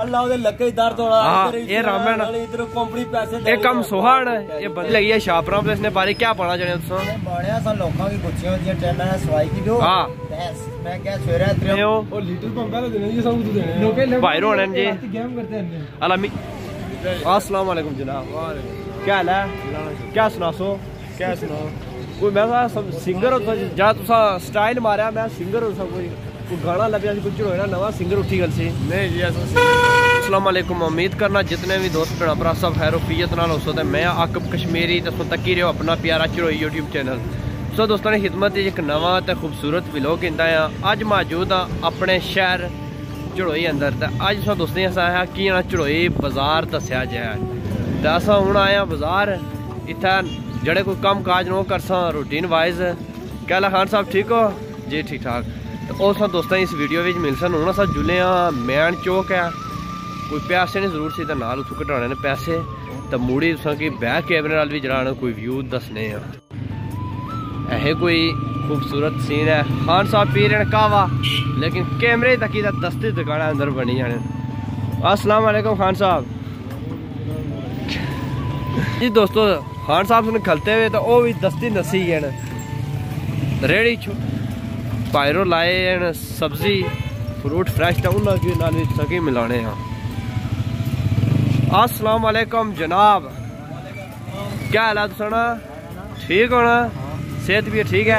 अल्लाह दे लक्के दर्द होना। ये रामन इधर कंपनी पैसे दे एक कम सोहाड़ ये बदले ये शापरा प्लस ने बारे क्या पाना जने तुसा बाड़िया सा लोका की गुच्छियां जी टेला है सवाई की दो हां बस मैं क्या छोरा त्रियो ओ लिटिल पंपा ने देने ये सब देने ओके ले भाई रोने जी गेम करते हैं अलामी अस्सलाम वालेकुम जनाब। क्या हाल है? क्या सुनासो? क्या सुनाओ कोई मैं सब सिंगर हो जा तुसा स्टाइल मारया मैं सिंगर हो सब कोई गाना लगे कुछ होना नवा सिंगर उठी गल से नहीं जी। अस्सलाम वालेकुम। उम्मीद करना जितने भी दोस्त भेड़ा भरा सब खैरोफियत नाल होसो ते मैं आकब कश्मीरी तो तकी रहो अपना प्यारा चढ़ोई यूट्यूब चैनल। सो दोस्तों ने खिदमत एक नवा तो खूबसूरत व्लॉग इंदा अज मौजूद हाँ अपने शहर चढ़ोई अंदर। तो अज सो दोस्तें असा कि चढ़ोई बाजार दस्या जाए तो अस हूँ आया बाजार इतना जड़े कोई कम काज न करसा रूटीन वाइज। कहला खान साहब ठीक हो जी? ठीक ठाक। और सब दोस्तों इस वीडियो में मिल सन हूँ अस जुले हाँ मैन चौक है कोई पैसे ने जरूर से नाल उत्थों कटाने ने पैसे तो मुड़ी तुसा कि बैक कैमरे नाल भी जरा कोई व्यू दसने ऐसे कोई खूबसूरत सीन है। खान साहब पी रहे कहवा लेकिन कैमरे तकी दस्ती दुकाना अंदर बनी जाने। अस्सलाम वालेकुम खान साहब जी। दोस्तों खान साहब सुन खलते हुए तो वह भी दस्ती नसी गए रेहड़ी पायरो लाए हैं सब्जी फ्रूट फ्रैश तो उन्होंने नाल सके मिलाने हैं। अस्सलाम वालेकुम जनाब। क्या हाल है तुसाना? ठीक होना सेहत भी ठीक है?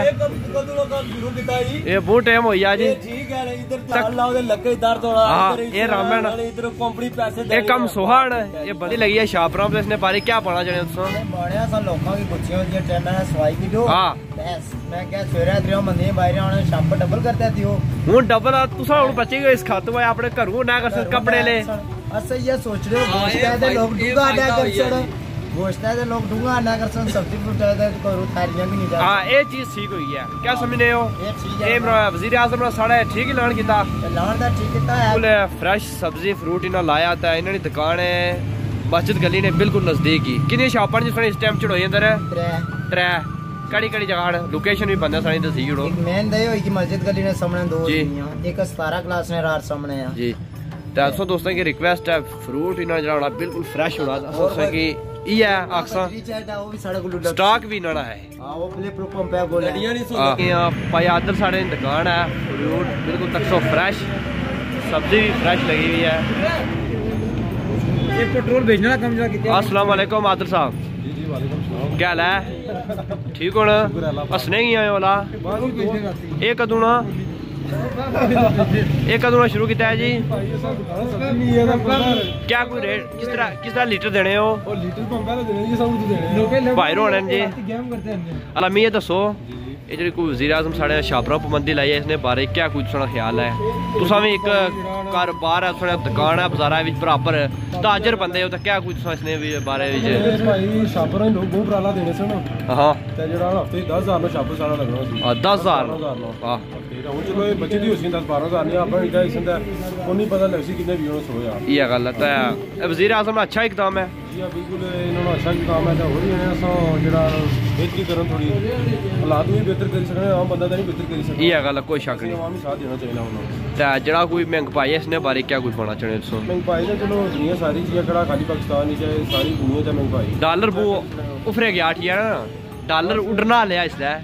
ये बहुत टाइम हो गया जी। ये रामन एक कम सोहाड़ ये बदली लगी है शापरा प्लस ने बारे क्या पाना जने तुसा डबल तुसा हुन बचे गए इस खातों में अपने घरों ना कर कपड़े ले अस ये सोच रहे हो लोग गोश्त है लोग डूंगा ना कर सन सब्जी फ्रूट है तो थारियां भी नहीं जा हां ये चीज ठीक हुई है। क्या समझने हो ये चीज है इमरान वजीर आजम ने साढ़े ठीक ऐलान किया ऐलान दा ठीक किया है बोले फ्रेश सब्जी फ्रूट इना लाया था इन्होंने दुकान है बचत गली ने बिल्कुल नजदीक ही किने शापर जिस इस टाइम चढ़ोई अंदर है 3 कड़ी कड़ी जगह लोकेशन भी बंदा सानी दसी जोड़ो मेन दे होई कि मस्जिद गली ने सामने दो एक 17 क्लास ने रात सामने है जी। तो सो दोस्तों की रिक्वेस्ट है फ्रूट इना जड़ा बिल्कुल फ्रेश होना सोचा कि ये आक्सा स्टॉक भी नाड़ा है वो पैदल साढ़े दुकान है फ्रूट बिल्कुल तकसो फ्रेश सब्जी भी फ्रेश लगी हुई है। पेट्रोल बेचने का काम। अस्सलाम वालेकुम आदर साहब। क्या हाल है? ठीक होना हसने ही आए ओला ये कदू ना एक कदू शुरू किया है जी? क्या कोई रेट किस तरह लीटर देने हो भाई होने जी? अलामी दसो ये जी कोई वजीर आजम साढ़े शापरा पाबंदी लाई है इसने बारे क्या कुछ थोड़ा ख्याल है? तुसा भी एक कारोबार है थोड़ा दुकान है बाजारा बराबर ताजर बंदे हो तो क्या कुछ इसने भी बारे भाई शापरा लोग बहुत प्राला देने से ना हां ते जड़ा हफ्ते 10000 लो शापर सारा लगना हां 10000 हां तेरा वो चलो बचे दी होसी 10 12000 ने अपन इदा इसंदा कोनी पता लगसी कितने भी होस होया ये गल है। तो वजीर आजम ने अच्छा इकदाम है जी बिल्कुल इन्होंने अच्छा इकदाम है तो हो ही है सो जड़ा बेहतरी करन थोड़ी हालात भी बेहतर कर सकने आम बंदा नहीं बेहतर कर सकदा ये गल है कोई शक नहीं आवामी साथ देना चाहिए उन्होंने। तो जड़ा कोई महंगाई है इसने बारे क्या कुछ होना चाहिए? महंगाई तो चलो दुनिया सारी चीज़ें खड़ा खाली पाकिस्तान ही चाहे सारी दुनिया तो महंगाई डॉलर वो उफरे गया ठीक है ना डॉलर उड़ना लिया इसलिए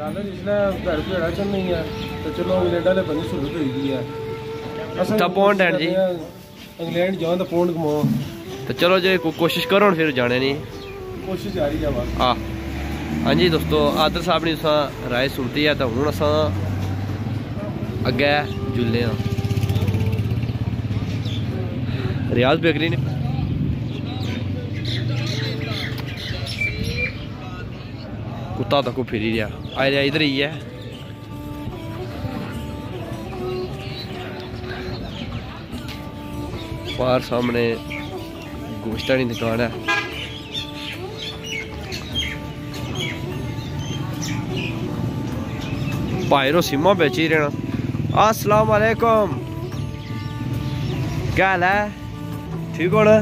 डॉलर इसलिए घर पर अड़ा चल नहीं है तो चलो इंग्लैंड ने 1500 भेज दिया है पौंड है जी इंग्लैंड जाओ तो पौंड कमाओ तो चलो जी कोशिश करो फिर जाने नहीं कोशिश जारी है बस हाँ हाँ जी। दोस्तों आदर साहब ने तुम राय सुनती है तो हूँ अस अगे जुले हाँ रियाज बेकरी ने कुत्ता तक फिर रहा आए रहा इधर ही है। बाहर सामने गोश्त की दुकान है भाईरो सीमा बेची रहना। अस्सलाम वालेकुम। क्या हाल है? ठीक हो ना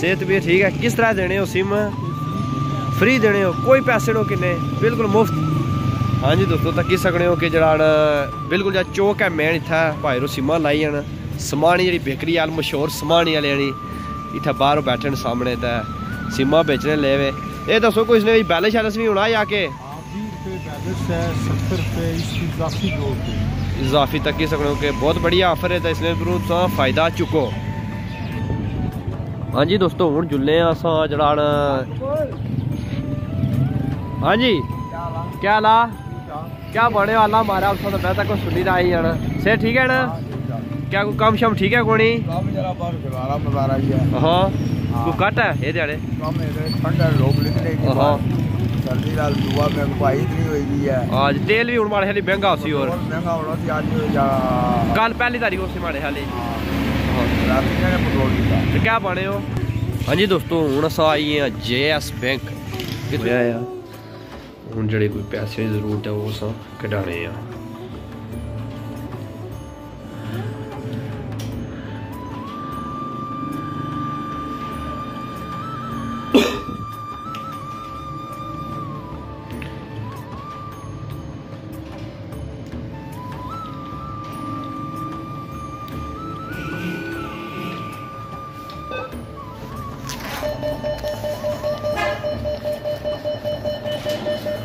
सेहत भी ठीक है? किस तरह देने हो सिम? फ्री देने हो कोई पैसे नो किन्ने बिल्कुल मुफ्त? हाँ जी दोस्तों तकी सकने हो कि जरा बिल्कुल जो चौक है मैन इतना भाईरो सिमा लाई है समानी जी बेकरी आल मशहूर समानी आले इतना बाहर बैठे सामने तो सीमा बेचने ले वे। ये दसो कुछ नहीं बैलेंस शैलेंस भी होना आके इजाफी तक ही सकते हो कि बहुत बढ़िया ऑफर है तो इसलिए जरूर तुम फायदा चुको। हाँ जी दोस्तों हूँ जुल्ले अस जड़ा। हाँ जी क्या ला क्या बने वाला मारा उसका तो बेहतर कुछ सुनी रहा जाना सर ठीक है ना क्या कोई कम शम ठीक है कोनी हाँ कोई घट है ये जड़े हाँ सर्दी लाल दुआ में कोई इतनी होगी है आज तेल भी उड़ मारे हाली महंगा होसी और महंगा होना थी आज या कल पहली तारीख होसी मारे हाली रात ने पेट्रोल दिया तो क्या बने हो। हां जी दोस्तों हुन अस आई है जेएस बैंक किथे आया हुन जड़े कोई पैसे की जरूरत है वो सब कढाने हैं।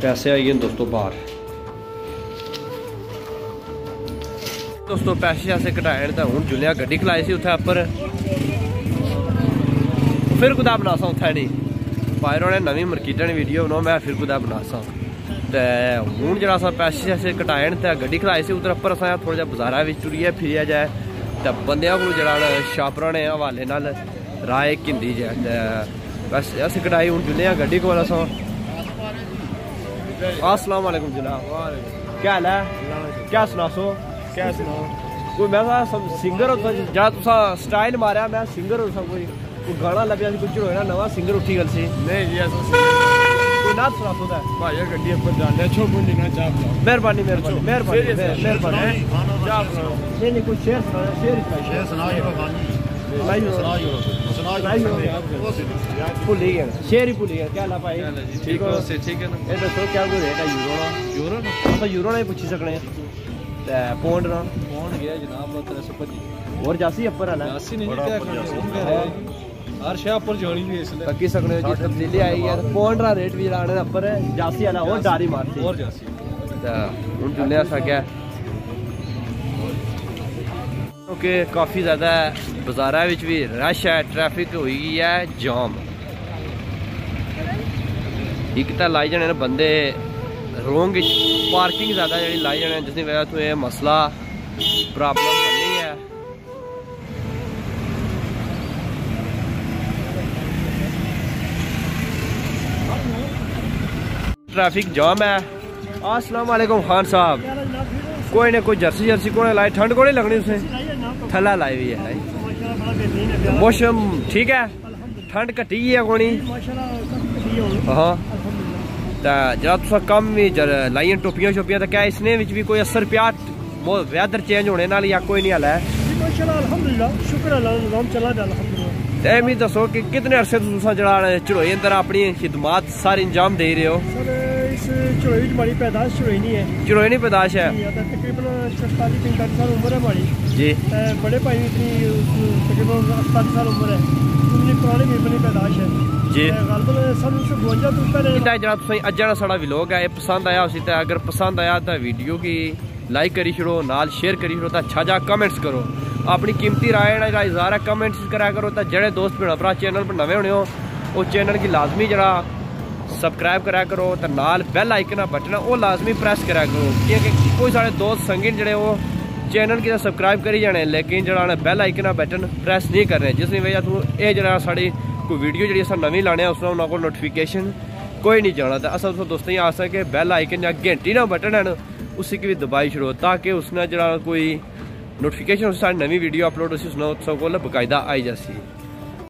पैसे आई गए दोस्तों बाहर दोस्तों पैसे ऐसे कटाए तो हूँ जुलिया गड्डी खिलाई सी उत्थे उपर फिर कुदा बनासा उत्थे नहीं भाई उन्हें नवी मार्केटन वीडियो बनाओ मैं फिर कुदा बनासा तो हूँ जरा अस पैसे ऐसे कटाए तो गड्डी खिलाई सी उधर उपर अस थोड़ा जहा बाजारा भी टुरिया फिरिया जाए तो बंद को जरा शापरा ने हवाले नाल राय घिंदी जाए बस अस कटाई हूँ जुलिया गड्डी कोल अस। अस्सलाम वालेकुम जनाब क्या हाल है क्या सुनासो क्या सुनाओ कोई मैं सिंगर जहाँ तुस स्टाइल मारिया मैं सिंगर हो कोई कोई गाना लगे कुछ होना नवा सिंगर उठी गल सी नहीं जी कोई ना सुनासो तो भाई गड्डी उपर जाने छो कोई लिखना चाह मेहरबानी मेहरबानी मेहरबानी मेहरबानी चाह नहीं कोई शेर सुना शेर सुनाओ काफी ज्यादा बाजारा भी रश है ट्रैफिक हुई है जाम एक तो लाई जाने ना बंदे रोंग पार्किंग ज्यादा जी लाई जाने जिसकी वजह तो यह मसला प्रॉब्लम बनी है। ट्रैफिक जाम है। अस्सलाम वालेकुम खान साहब कोई ना कोई जर्सी जर्सी को लाई ठंड को नहीं लगनी उसे थला लाई हुई है मौसम ठीक है ठंड घटी है कोनी हाँ जरा तुसा कम भी लाइया टोपियां शोपियां तो क्या इसने भी कोई असर पिया वैदर चेंज होने नाल या कोई नहीं हाल है तो मिगी दसो कि कितने अरसे तुसा जरा चढ़ोई अंदर अपनी खिदमात सारी इंजाम दे रहे हो। चढ़ोई हमारी पैदाश चढ़ोई नहीं है चढ़ोई नहीं पैदाश है तकरीबन 45-45 साल उम्र है हमारी जी बड़े भाई इतनी तकरीबन 87 साल उम्र है इतनी पुरानी मेरी पैदाश है जी गलबन 52 तो पहले इतना जरा तुसें अज्ज दा साडा व्लॉग है पसंद आया उसी ते अगर पसंद आया तो वीडियो की लाइक करी छोड़ो नाल शेयर करी छोड़ो तो अच्छा जा कमेंट्स करो अपनी कीमती राय दा इजहार कमेंट्स करा करो तो जेड़े दोस्त भैन भरा चैनल पर नवे होने हो उस चैनल की लाजमी जरा सबसक्राइब करा करो तो नाल बैल आइकन ना बटन वो लाजमी प्रेस करा करो क्योंकि कोई साढ़े दोस्त संगीन जोड़े वो चैनल की सबसक्राइब करी जाने लेकिन जरा बैल आइकन ना बटन प्रेस नहीं करने जिसकी वजह तू ये जरा साड़ी कोई वीडियो जी अस नवीं लाने उसमें उन्होंने को नोटिफिकेशन कोई नहीं जाना तो अस उस दोस्तों आस है कि बैल आइकन या घंटी ना बटन है उसी की भी दबाई छोड़ो ताकि उसने जरा कोई नोटिफिकेशन साढ़ी नवीं वीडियो अपलोड उसी को बाकायदा आई जासी।